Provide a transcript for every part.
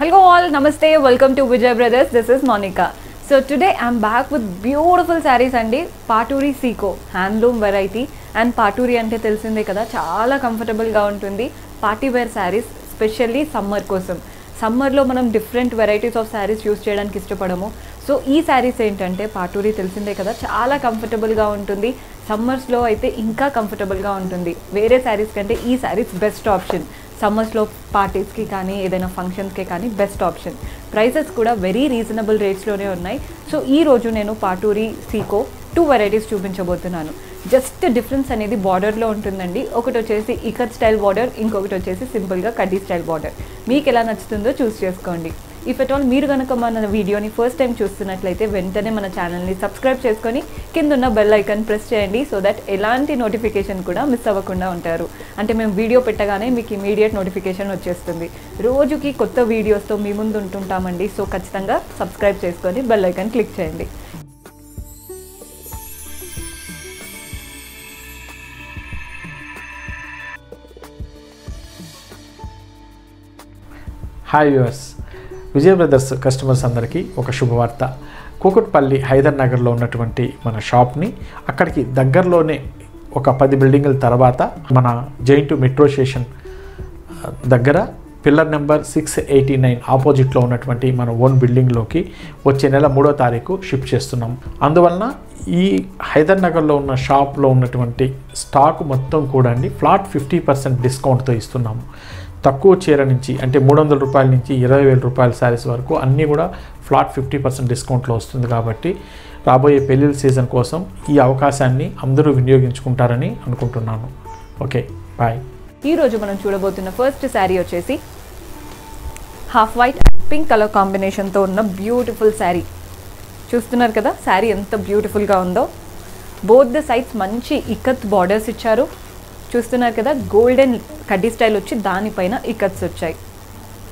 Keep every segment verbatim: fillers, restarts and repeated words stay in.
Hello all, namaste, welcome to Vijay Brothers, this is Monica. So today I am back with beautiful sarees andi, Paturi Sico, handloom variety and Paturi ante telisinde kada chaala comfortable ga untundi, party wear sarees specially summer kosam. Summer lo manam different varieties of sarees use cheyadaniki ishtapadamu. So ఈ సారీస్ ఏంటంటే పాటూరి తెలిసిందే కదా చాలా కంఫర్టబుల్గా ఉంటుంది. సమ్మర్స్లో అయితే ఇంకా కంఫర్టబుల్గా ఉంటుంది. వేరే సారీస్ కంటే ఈ సారీస్ బెస్ట్ ఆప్షన్. సమ్మర్స్లో పార్టీస్కి కానీ ఏదైనా ఫంక్షన్స్కి కానీ బెస్ట్ ఆప్షన్. ప్రైసెస్ కూడా వెరీ రీజనబుల్ రేట్స్లోనే ఉన్నాయి. సో ఈరోజు నేను పాటూరి సీకో టూ వెరైటీస్ చూపించబోతున్నాను. జస్ట్ డిఫరెన్స్ అనేది బార్డర్లో ఉంటుందండి. ఒకటి వచ్చేసి ఇకత్ స్టైల్ బార్డర్, ఇంకొకటి వచ్చేసి సింపుల్గా కడ్డీ స్టైల్ బార్డర్. మీకు ఎలా నచ్చుతుందో చూస్ చేసుకోండి. ఇఫ్ అట్ ఆల్ మీరు కనుక మన వీడియోని ఫస్ట్ టైం చూస్తున్నట్లయితే వెంటనే మన ఛానల్ని సబ్స్క్రైబ్ చేసుకొని కింద ఉన్న బెల్ ఐకాన్ ప్రెస్ చేయండి. సో దట్ ఎలాంటి నోటిఫికేషన్ కూడా మిస్ అవ్వకుండా ఉంటారు. అంటే మేము వీడియో పెట్టగానే మీకు ఇమీడియట్ నోటిఫికేషన్ వచ్చేస్తుంది. రోజుకి కొత్త వీడియోస్తో మీ ముందు ఉంటుంటామండి. సో ఖచ్చితంగా సబ్స్క్రైబ్ చేసుకొని బెల్ ఐకాన్ క్లిక్ చేయండి. Hi viewers, Vijaya brothers customers అందరికీ ఒక శుభవార్త. కూకట్పల్లి హైదర్ నగర్లో ఉన్నటువంటి మన షాప్ని అక్కడికి దగ్గరలోనే ఒక పది బిల్డింగుల తర్వాత మన జెయింటు మెట్రో స్టేషన్ దగ్గర pillar number six eighty nine ఆపోజిట్లో ఉన్నటువంటి మన ఓన్ బిల్డింగ్లోకి వచ్చే నెల మూడో తారీఖు షిఫ్ట్ చేస్తున్నాం. అందువలన ఈ హైదర్ నగర్లో ఉన్న షాప్లో ఉన్నటువంటి స్టాక్ మొత్తం కూడా అండి ఫ్లాట్ ఫిఫ్టీ పర్సెంట్ డిస్కౌంట్తో ఇస్తున్నాము. తక్కువ చీర నుంచి అంటే మూడు వందల రూపాయల నుంచి ఇరవై వేల రూపాయల శారీస్ వరకు అన్నీ కూడా ఫ్లాట్ ఫిఫ్టీ పర్సెంట్ డిస్కౌంట్లో వస్తుంది. కాబట్టి రాబోయే పెళ్ళిళ్ళ సీజన్ కోసం ఈ అవకాశాన్ని అందరూ వినియోగించుకుంటారని అనుకుంటున్నాను. Okay, bye. ఈరోజు మనం చూడబోతున్న ఫస్ట్ శారీ వచ్చేసి హాఫ్ వైట్ పింక్ కలర్ కాంబినేషన్తో ఉన్న బ్యూటిఫుల్ శారీ. చూస్తున్నారు కదా శారీ ఎంత బ్యూటిఫుల్గా ఉందో. బోత్ ద సైడ్స్ మంచి ఇక్కత్ బార్డర్స్ ఇచ్చారు. చూస్తున్నారు కదా గోల్డెన్ కడ్డీ స్టైల్ వచ్చి దానిపైన ఇకట్స్ వచ్చాయి.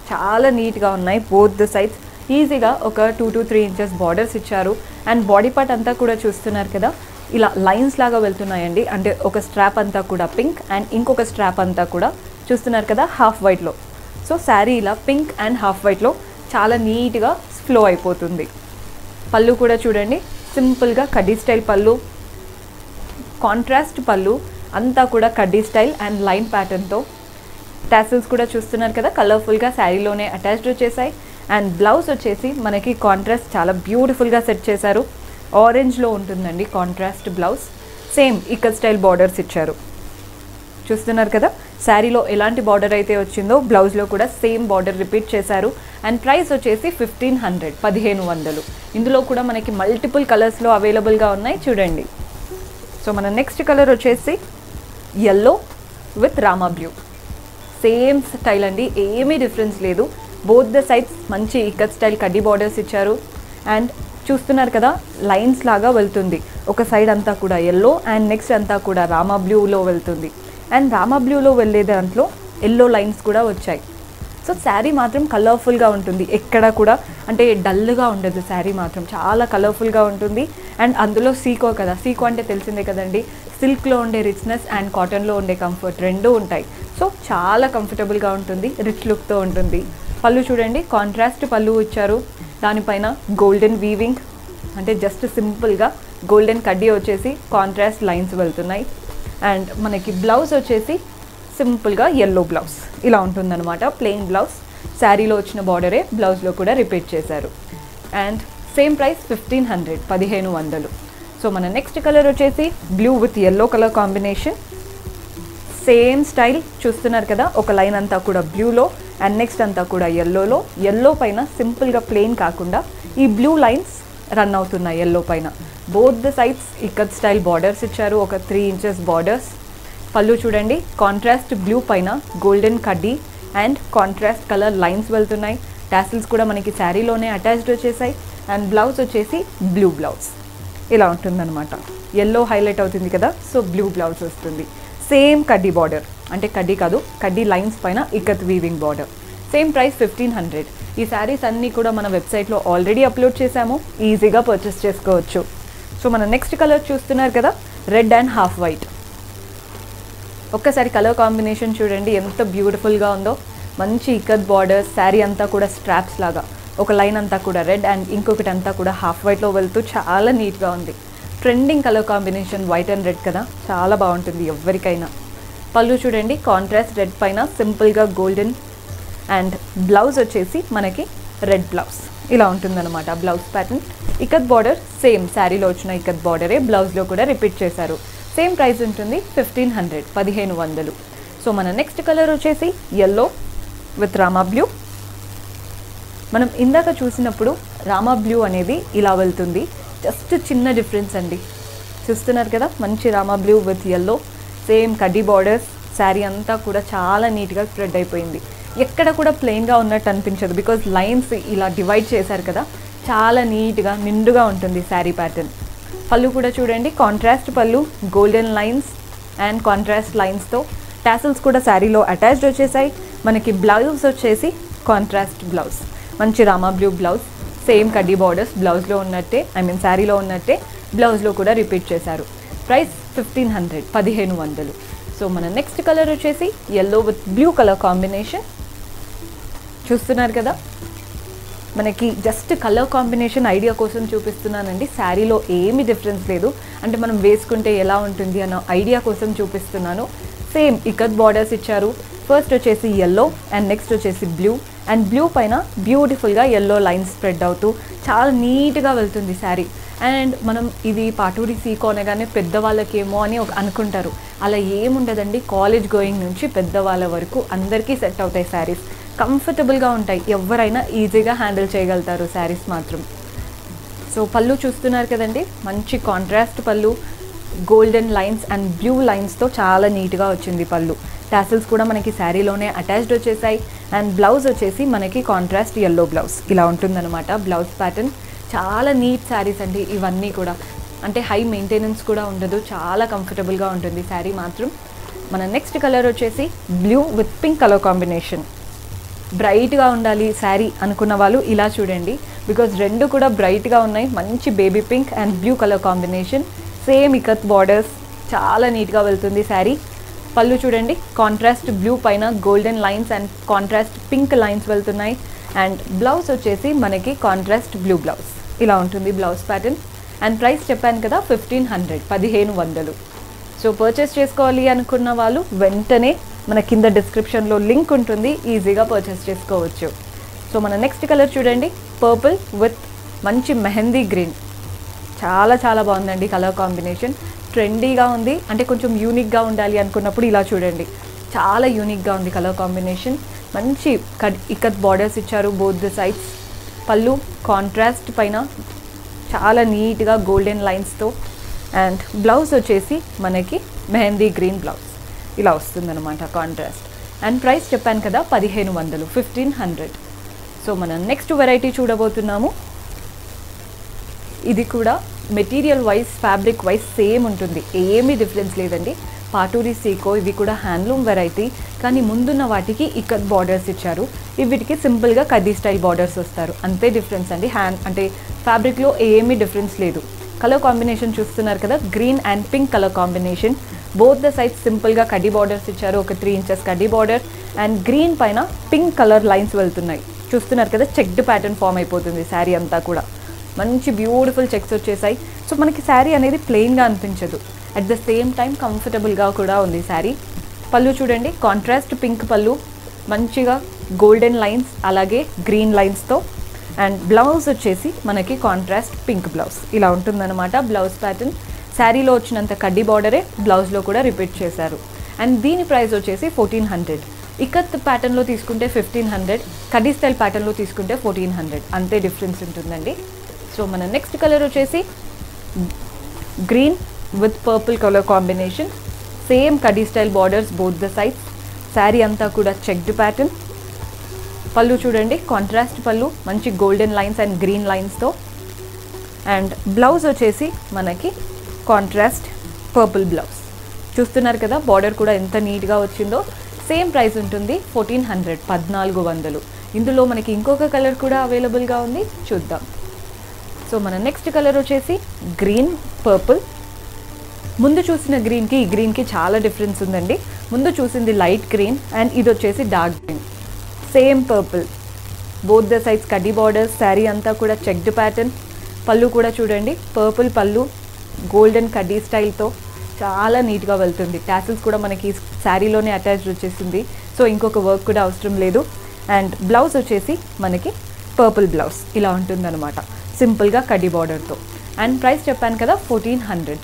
చాలా నీట్గా ఉన్నాయి బోత్ ద సైడ్స్. ఈజీగా ఒక two to three inches borders ఇచ్చారు. అండ్ బాడీ పార్ట్ అంతా కూడా చూస్తున్నారు కదా ఇలా లైన్స్ లాగా వెళ్తున్నాయండి. అంటే ఒక స్ట్రాప్ అంతా కూడా పింక్ అండ్ ఇంకొక స్ట్రాప్ అంతా కూడా చూస్తున్నారు కదా హాఫ్ వైట్లో. సో శారీ ఇలా పింక్ అండ్ హాఫ్ వైట్లో చాలా నీట్గా ఫ్లో అయిపోతుంది. పళ్ళు కూడా చూడండి సింపుల్గా కడ్డీ స్టైల్ పళ్ళు, కాంట్రాస్ట్ పళ్ళు అంతా కూడా కడ్డీ స్టైల్ అండ్ లైన్ ప్యాటర్న్తో. టాసిల్స్ కూడా చూస్తున్నారు కదా కలర్ఫుల్గా శారీలోనే అటాచ్డ్ వచ్చేసాయి. అండ్ బ్లౌజ్ వచ్చేసి మనకి కాంట్రాస్ట్ చాలా బ్యూటిఫుల్గా సెట్ చేశారు. ఆరెంజ్లో ఉంటుందండి contrast blouse. Same ikat style borders ఇచ్చారు. చూస్తున్నారు కదా శారీలో ఎలాంటి బార్డర్ అయితే వచ్చిందో బ్లౌజ్లో కూడా సేమ్ బార్డర్ రిపీట్ చేశారు. అండ్ ప్రైస్ వచ్చేసి ఫిఫ్టీన్ హండ్రెడ్ పదిహేను వందలు ఇందులో కూడా మనకి మల్టిపుల్ కలర్స్లో అవైలబుల్గా ఉన్నాయి చూడండి. సో మన నెక్స్ట్ కలర్ వచ్చేసి yellow with Rama blue. Same style అండి, ఏమీ డిఫరెన్స్ లేదు. బోత్ ద సైడ్స్ మంచి ఇక్కత్ స్టైల్ కడ్డీ బార్డర్స్ ఇచ్చారు. అండ్ చూస్తున్నారు కదా లైన్స్ లాగా వెళ్తుంది. ఒక సైడ్ అంతా కూడా ఎల్లో అండ్ నెక్స్ట్ అంతా కూడా రామా బ్లూలో వెళ్తుంది. అండ్ రామా బ్లూలో వెళ్ళే దాంట్లో ఎల్లో లైన్స్ కూడా వచ్చాయి. సో శారీ మాత్రం కలర్ఫుల్గా ఉంటుంది. ఎక్కడ కూడా అంటే డల్గా ఉండదు. శారీ మాత్రం చాలా కలర్ఫుల్గా ఉంటుంది. అండ్ అందులో సీకో కదా, సీకో అంటే తెలిసిందే కదండి. సిల్క్లో ఉండే రిచ్నెస్ అండ్ కాటన్లో ఉండే కంఫర్ట్ రెండూ ఉంటాయి. సో చాలా కంఫర్టబుల్గా ఉంటుంది, రిచ్ లుక్తో ఉంటుంది. పళ్ళు చూడండి కాంట్రాస్ట్ పళ్ళు ఇచ్చారు. దానిపైన గోల్డెన్ వీవింగ్ అంటే జస్ట్ సింపుల్గా గోల్డెన్ కడ్డీ వచ్చేసి కాంట్రాస్ట్ లైన్స్ వెళ్తున్నాయి. అండ్ మనకి బ్లౌజ్ వచ్చేసి సింపుల్గా ఎల్లో బ్లౌజ్ ఇలా ఉంటుందన్నమాట. ప్లెయిన్ బ్లౌజ్, శారీలో వచ్చిన బార్డరే బ్లౌజ్లో కూడా రిపీట్ చేశారు. And same price fifteen hundred పదిహేను వందలు సో మన నెక్స్ట్ కలర్ వచ్చేసి blue with yellow colour combination. Same style చూస్తున్నారు కదా ఒక లైన్ అంతా కూడా బ్లూలో అండ్ నెక్స్ట్ అంతా కూడా ఎల్లోలో. ఎల్లో పైన సింపుల్గా ప్లెయిన్ కాకుండా ఈ బ్లూ లైన్స్ రన్ అవుతున్నాయి ఎల్లో పైన. Both the sides ikat style borders ఇచ్చారు, ఒక త్రీ ఇంచెస్ బార్డర్స్. పళ్ళు చూడండి కాంట్రాస్ట్ బ్లూ పైన గోల్డెన్ కడ్డీ అండ్ కాంట్రాస్ట్ కలర్ లైన్స్ వెళ్తున్నాయి. టాసిల్స్ కూడా మనకి శారీలోనే అటాచ్డ్ వచ్చేసాయి. అండ్ బ్లౌజ్ వచ్చేసి బ్లూ బ్లౌజ్ ఇలా ఉంటుందన్నమాట. ఎల్లో హైలైట్ అవుతుంది కదా సో బ్లూ బ్లౌజ్ వస్తుంది. సేమ్ కడ్డీ బార్డర్ అంటే కడ్డీ కాదు కడ్డీ లైన్స్ పైన ikat weaving border. Same price fifteen hundred. ఈ శారీస్ అన్నీ కూడా మన వెబ్సైట్లో ఆల్రెడీ అప్లోడ్ చేశాము, ఈజీగా పర్చేస్ చేసుకోవచ్చు. సో మన నెక్స్ట్ కలర్ చూస్తున్నారు కదా రెడ్ అండ్ హాఫ్ వైట్. ఒక్కసారి కలర్ కాంబినేషన్ చూడండి ఎంత బ్యూటిఫుల్గా ఉందో. మంచి ఇక్కత్ బోర్డర్స్ సారీ అంతా కూడా స్ట్రాప్స్ లాగా ఒక లైన్ అంతా కూడా రెడ్ అండ్ ఇంకొకటి అంతా కూడా హాఫ్ వైట్ లో వెళ్తూ చాలా నీట్ గా ఉంది. Trending colour combination white and red కదా, చాలా బాగుంటుంది ఎవరికైనా. పళ్ళు చూడండి కాంట్రాస్ట్ రెడ్ పైన సింపుల్ గా గోల్డెన్ అండ్ బ్లౌజ్ వచ్చేసి మనకి రెడ్ బ్లౌజ్ ఇలా ఉంటుందన్నమాట. Blouse pattern ikat border same శారీలో వచ్చిన ఇక్కత్ బోర్డరే బ్లౌజ్లో కూడా రిపీట్ చేశారు. సేమ్ ప్రైస్ ఉంటుంది ఫిఫ్టీన్ హండ్రెడ్, పదిహేను వందలు. సో మన నెక్స్ట్ కలర్ వచ్చేసి ఎల్లో విత్ రామా బ్లూ. మనం ఇందాక చూసినప్పుడు రామా బ్లూ అనేది ఇలా వెళ్తుంది, జస్ట్ చిన్న డిఫరెన్స్ అండి. చూస్తున్నారు కదా మంచి Rama blue with yellow, same కడ్డీ బార్డర్స్, శారీ అంతా కూడా చాలా నీట్గా స్ప్రెడ్ అయిపోయింది. ఎక్కడ కూడా ప్లెయిన్గా ఉన్నట్టు అనిపించదు, బికాజ్ లైన్స్ ఇలా డివైడ్ చేశారు కదా, చాలా నీట్గా నిండుగా ఉంటుంది శారీ ప్యాటర్న్. పళ్ళు కూడా చూడండి కాంట్రాస్ట్ పళ్ళు, గోల్డెన్ లైన్స్ అండ్ కాంట్రాస్ట్ లైన్స్తో టాసిల్స్ కూడా శారీలో అటాచ్డ్ వచ్చేసాయి. మనకి బ్లౌజ్ వచ్చేసి కాంట్రాస్ట్ బ్లౌజ్, మంచి రామా బ్లూ బ్లౌజ్, సేమ్ కడ్డీ బార్డర్స్ బ్లౌజ్లో ఉన్నట్టే, ఐ మీన్ శారీలో ఉన్నట్టే బ్లౌజ్లో కూడా రిపీట్ చేశారు. ప్రైస్ ఫిఫ్టీన్ హండ్రెడ్, పదిహేను వందలు. సో మన నెక్స్ట్ కలర్ వచ్చేసి yellow with blue colour combination. చూస్తున్నారు కదా మనకి జస్ట్ కలర్ కాంబినేషన్ ఐడియా కోసం చూపిస్తున్నానండి, శారీలో ఏమి డిఫరెన్స్ లేదు, అంటే మనం వేసుకుంటే ఎలా ఉంటుంది అన్న ఐడియా కోసం చూపిస్తున్నాను. సేమ్ ఇక్కత్ బార్డర్స్ ఇచ్చారు, ఫస్ట్ వచ్చేసి ఎల్లో అండ్ నెక్స్ట్ వచ్చేసి బ్లూ అండ్ బ్లూ పైన బ్యూటిఫుల్గా ఎల్లో లైన్స్ స్ప్రెడ్ అవుతూ చాలా నీట్గా వెళ్తుంది శారీ. అండ్ మనం ఇది పాటూరి సీకో అనగానే పెద్దవాళ్ళకేమో అని ఒక అనుకుంటారు, అలా ఏముండదండి. కాలేజ్ గోయింగ్ నుంచి పెద్దవాళ్ళ వరకు అందరికీ సెట్ అవుతాయి శారీస్, కంఫర్టబుల్గా ఉంటాయి, ఎవరైనా ఈజీగా హ్యాండిల్ చేయగలుగుతారు శారీస్ మాత్రం. సో పళ్ళు చూస్తున్నారు కదండి మంచి కాంట్రాస్ట్ పళ్ళు, గోల్డెన్ లైన్స్ అండ్ బ్లూ లైన్స్తో చాలా నీట్గా వచ్చింది పళ్ళు. టాసిల్స్ కూడా మనకి శారీలోనే అటాచ్డ్ వచ్చేసాయి అండ్ బ్లౌజ్ వచ్చేసి మనకి కాంట్రాస్ట్ ఎల్లో బ్లౌజ్ ఇలా ఉంటుందన్నమాట. బ్లౌజ్ ప్యాటర్న్ చాలా నీట్ శారీస్ అండి ఇవన్నీ కూడా, అంటే హై మెయింటెనెన్స్ కూడా ఉండదు, చాలా కంఫర్టబుల్గా ఉంటుంది శారీ మాత్రం. మన నెక్స్ట్ కలర్ వచ్చేసి blue with pink colour combination. బ్రైట్గా ఉండాలి శారీ అనుకున్న వాళ్ళు ఇలా చూడండి, బికాజ్ రెండు కూడా బ్రైట్గా ఉన్నాయి. మంచి baby pink and blue colour combination, same ikat borders, చాలా నీట్గా వెళ్తుంది శారీ. పళ్ళు చూడండి కాంట్రాస్ట్ బ్లూ పైన golden lines and contrast pink lines వెళ్తున్నాయి అండ్ బ్లౌజ్ వచ్చేసి మనకి కాంట్రాస్ట్ బ్లూ బ్లౌజ్ ఇలా ఉంటుంది బ్లౌజ్ ప్యాటర్న్. అండ్ ప్రైస్ చెప్పాను కదా ఫిఫ్టీన్ హండ్రెడ్, పదిహేను వందలు. సో పర్చేస్ చేసుకోవాలి అనుకున్న వాళ్ళు వెంటనే మన కింద డిస్క్రిప్షన్లో లింక్ ఉంటుంది, ఈజీగా పర్చేస్ చేసుకోవచ్చు. సో మన నెక్స్ట్ కలర్ చూడండి పర్పుల్ విత్ మంచి మెహందీ గ్రీన్, చాలా చాలా బాగుందండి కలర్ కాంబినేషన్. ట్రెండీగా ఉంది, అంటే కొంచెం యూనిక్గా ఉండాలి అనుకున్నప్పుడు ఇలా చూడండి, చాలా యూనిక్గా ఉంది కలర్ కాంబినేషన్. మంచి కట్ ఇక్కత్ బార్డర్స్ ఇచ్చారు బోత్ ద సైడ్స్, పళ్ళు కాంట్రాస్ట్ పైన చాలా నీట్గా గోల్డెన్ లైన్స్తో అండ్ బ్లౌజ్ వచ్చేసి మనకి మెహందీ గ్రీన్ బ్లౌజ్ ఇలా వస్తుందన్నమాట కాంట్రాస్ట్. అండ్ ప్రైస్ చెప్పాను కదా పదిహేను వందలు, ఫిఫ్టీన్ హండ్రెడ్. సో మనం నెక్స్ట్ వెరైటీ చూడబోతున్నాము, ఇది కూడా material wise fabric wise same ఉంటుంది, ఏమీ డిఫరెన్స్ లేదండి. పాటూరి సీకో ఇవి కూడా హ్యాండ్లూమ్ వెరైటీ, కానీ ముందున్న వాటికి ఇక్కత్ బార్డర్స్ ఇచ్చారు, వీటికి సింపుల్గా కదీ స్టైల్ బార్డర్స్ వస్తారు, అంతే డిఫరెన్స్ అండి. హ్యాండ్ అంటే ఫ్యాబ్రిక్లో ఏమీ డిఫరెన్స్ లేదు. కలర్ కాంబినేషన్ చూస్తున్నారు కదా green and pink colour combination, both the sides సింపుల్గా కడ్డీ బార్డర్స్ ఇచ్చారు, ఒక త్రీ ఇంచెస్ కడ్డీ బార్డర్ అండ్ గ్రీన్ పైన పింక్ కలర్ లైన్స్ వెళ్తున్నాయి. చూస్తున్నారు కదా చెక్డ్ ప్యాటర్న్ ఫామ్ అయిపోతుంది శారీ అంతా కూడా, మంచి బ్యూటిఫుల్ చెక్స్ వచ్చేసాయి. సో మనకి శారీ అనేది ప్లెయిన్గా అనిపించదు, అట్ ద సేమ్ టైం కంఫర్టబుల్గా కూడా ఉంది శారీ. పళ్ళు చూడండి కాంట్రాస్ట్ పింక్ పళ్ళు, మంచిగా గోల్డెన్ లైన్స్ అలాగే గ్రీన్ లైన్స్తో అండ్ బ్లౌజ్ వచ్చేసి మనకి కాంట్రాస్ట్ పింక్ బ్లౌజ్ ఇలా ఉంటుందన్నమాట. బ్లౌజ్ ప్యాటర్న్ శారీలో వచ్చినంత కడ్డీ బార్డరే బ్లౌజ్లో కూడా రిపీట్ చేశారు. అండ్ దీని ప్రైస్ వచ్చేసి ఫోర్టీన్ హండ్రెడ్. ఇక్కత్ ప్యాటర్న్లో తీసుకుంటే ఫిఫ్టీన్ హండ్రెడ్, కడ్డీ స్టైల్ ప్యాటర్న్లో తీసుకుంటే ఫోర్టీన్ హండ్రెడ్, అంతే డిఫరెన్స్ ఉంటుందండి. సో మన నెక్స్ట్ కలర్ వచ్చేసి green with purple colour combination, same కడీ style borders both the sides, sari అంతా కూడా చెక్డ్ ప్యాటర్న్. పళ్ళు చూడండి కాంట్రాస్ట్ పళ్ళు, మంచి గోల్డెన్ లైన్స్ అండ్ గ్రీన్ లైన్స్తో అండ్ బ్లౌజ్ వచ్చేసి మనకి కాంట్రాస్ట్ పర్పుల్ బ్లౌజ్. చూస్తున్నారు కదా బార్డర్ కూడా ఎంత నీట్గా వచ్చిందో. సేమ్ ప్రైస్ ఉంటుంది ఫోర్టీన్ హండ్రెడ్, పద్నాలుగు వందలు. ఇందులో మనకి ఇంకొక కలర్ కూడా అవైలబుల్గా ఉంది, చూద్దాం. సో మన నెక్స్ట్ కలర్ వచ్చేసి గ్రీన్ పర్పుల్. ముందు చూసిన గ్రీన్కి ఈ గ్రీన్కి చాలా డిఫరెన్స్ ఉందండి. ముందు చూసింది లైట్ గ్రీన్ అండ్ ఇది వచ్చేసి dark green. Same purple both the sides కడ్డీ బోర్డర్స్ సారీ అంతా కూడా చెక్డ్ ప్యాటర్న్ పల్లు కూడా చూడండి పర్పుల్ పల్లు గోల్డెన్ కడ్డీ స్టైల్ తో చాలా నీట్ గా వెళ్తుంది టాసిల్స్ కూడా మనకి సారీలోనే అటాచ్డ్ వచ్చేసింది సో ఇంకొక వర్క్ కూడా అవసరం లేదు అండ్ బ్లౌజ్ వచ్చేసి మనకి పర్పుల్ బ్లౌజ్ ఇలా ఉంటుందన్నమాట సింపుల్ గా కడ్డీ బోర్డర్ తో అండ్ ప్రైస్ చెప్పాను కదా fourteen hundred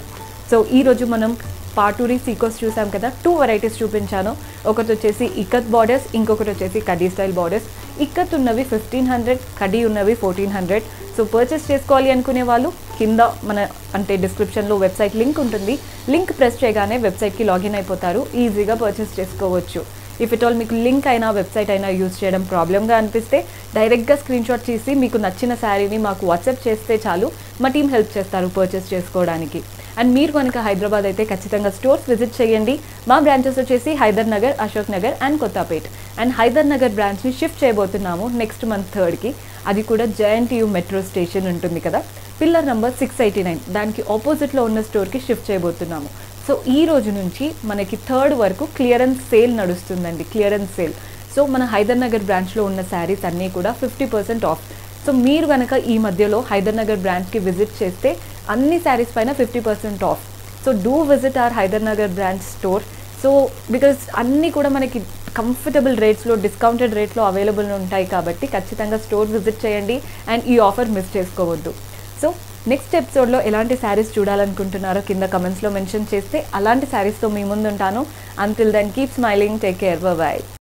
సో ఈ రోజు మనం పాటూరి సీకోస్ చూసాం కదా టూ వెరైటీస్ చూపించాను ఒకటి వచ్చేసి ఇక్కత్ బార్డర్స్ ఇంకొకటి వచ్చేసి కడ్డీ స్టైల్ బార్డర్స్ ఇక్కత్ ఉన్నవి ఫిఫ్టీన్ హండ్రెడ్ కడ్డీ ఉన్నవి ఫోర్టీన్ హండ్రెడ్ సో పర్చేస్ చేసుకోవాలి అనుకునే వాళ్ళు కింద మన అంటే డిస్క్రిప్షన్లో వెబ్సైట్ లింక్ ఉంటుంది లింక్ ప్రెస్ చేయగానే వెబ్సైట్కి లాగిన్ అయిపోతారు ఈజీగా పర్చేస్ చేసుకోవచ్చు ఇఫ్ ఇట్ ఆల్ మీకు లింక్ అయినా వెబ్సైట్ అయినా యూజ్ చేయడం ప్రాబ్లంగా అనిపిస్తే డైరెక్ట్గా స్క్రీన్ షాట్ చేసి మీకు నచ్చిన శారీని మాకు వాట్సాప్ చేస్తే చాలు మా టీం హెల్ప్ చేస్తారు పర్చేస్ చేసుకోవడానికి అండ్ మీరు కనుక హైదరాబాద్ అయితే ఖచ్చితంగా స్టోర్స్ విజిట్ చేయండి మా బ్రాంచెస్ వచ్చేసి హైదర్ నగర్ అశోక్ నగర్ అండ్ కొత్తపేట్ అండ్ హైదర్ నగర్ బ్రాంచ్ని షిఫ్ట్ చేయబోతున్నాము నెక్స్ట్ మంత్ థర్డ్కి అది కూడా జేఎన్టీయూ మెట్రో స్టేషన్ ఉంటుంది కదా pillar number six eighty nine దానికి ఆపోజిట్లో ఉన్న స్టోర్కి షిఫ్ట్ చేయబోతున్నాము సో ఈ రోజు నుంచి మనకి థర్డ్ వరకు క్లియరెన్స్ సేల్ నడుస్తుందండి క్లియరెన్స్ సేల్ సో మన హైదర్ నగర్ బ్రాంచ్లో ఉన్న శారీస్ అన్నీ కూడా ఫిఫ్టీ పర్సెంట్ ఆఫ్ సో మీరు కనుక ఈ మధ్యలో హైదర్ నగర్ బ్రాంచ్కి విజిట్ చేస్తే అన్ని శారీస్ పైన fifty percent off so do visit our Hyder Nagar branch store so because అన్నీ కూడా మనకి కంఫర్టబుల్ రేట్స్లో డిస్కౌంటెడ్ రేట్లో అవైలబుల్ ఉంటాయి కాబట్టి ఖచ్చితంగా స్టోర్ విజిట్ చేయండి అండ్ ఈ ఆఫర్ మిస్ చేసుకోవద్దు సో నెక్స్ట్ ఎపిసోడ్లో ఎలాంటి శారీస్ చూడాలనుకుంటున్నారో కింద కమెంట్స్లో మెన్షన్ చేస్తే అలాంటి శారీస్తో మీ ముందుంటాను until then keep smiling take care bye